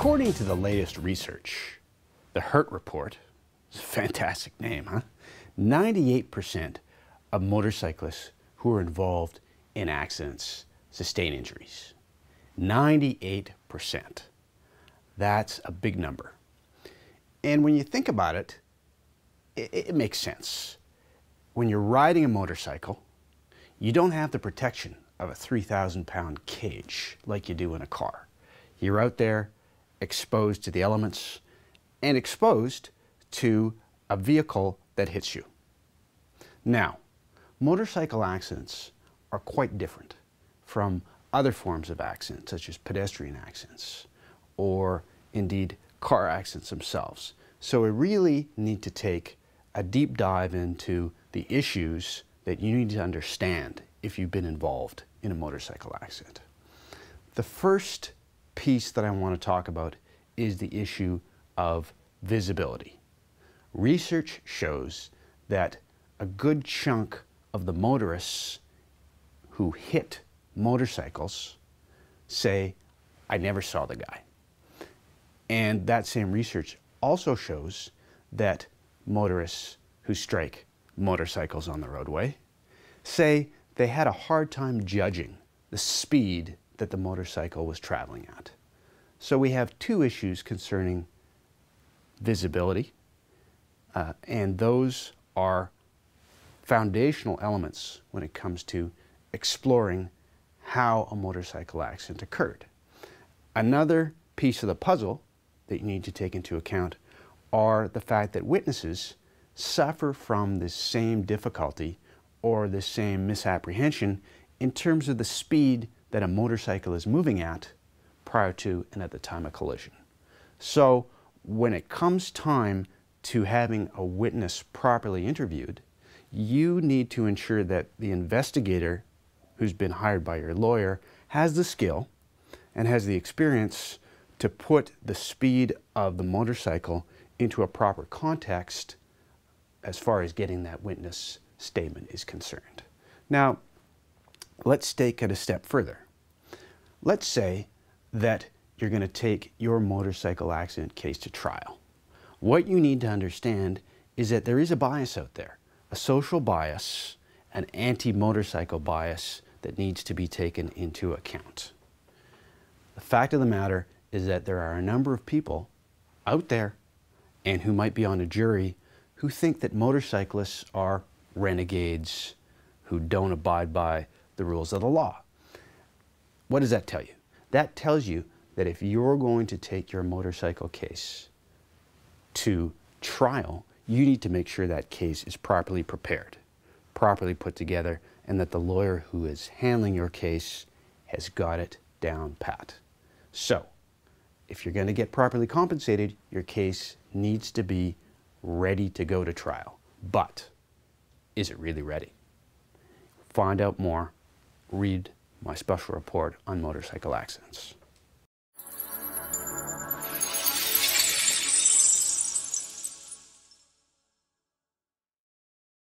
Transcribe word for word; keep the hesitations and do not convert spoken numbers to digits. According to the latest research, The Hurt Report, it's a fantastic name, huh? ninety-eight percent of motorcyclists who are involved in accidents sustain injuries. ninety-eight percent. That's a big number. And when you think about it, it, it makes sense. When you're riding a motorcycle, you don't have the protection of a three thousand pound cage like you do in a car. You're out there exposed to the elements and exposed to a vehicle that hits you. Now, motorcycle accidents are quite different from other forms of accidents, such as pedestrian accidents or indeed car accidents themselves. So we really need to take a deep dive into the issues that you need to understand if you've been involved in a motorcycle accident. The first piece that I want to talk about is the issue of visibility. Research shows that a good chunk of the motorists who hit motorcycles say, "I never saw the guy." And that same research also shows that motorists who strike motorcycles on the roadway say they had a hard time judging the speed that the motorcycle was traveling at. So we have two issues concerning visibility, uh, and those are foundational elements when it comes to exploring how a motorcycle accident occurred. Another piece of the puzzle that you need to take into account are the fact that witnesses suffer from this same difficulty or the same misapprehension in terms of the speed that a motorcycle is moving at prior to and at the time of collision. So when it comes time to having a witness properly interviewed, you need to ensure that the investigator who's been hired by your lawyer has the skill and has the experience to put the speed of the motorcycle into a proper context as far as getting that witness statement is concerned. Now, let's take it a step further. Let's say that you're going to take your motorcycle accident case to trial. What you need to understand is that there is a bias out there, a social bias, an anti-motorcycle bias that needs to be taken into account. The fact of the matter is that there are a number of people out there and who might be on a jury who think that motorcyclists are renegades who don't abide by the rules of the law. What does that tell you? That tells you that if you're going to take your motorcycle case to trial, you need to make sure that case is properly prepared, properly put together, and that the lawyer who is handling your case has got it down pat. So, if you're going to get properly compensated, your case needs to be ready to go to trial. But, is it really ready? Find out more. Read my special report on motorcycle accidents.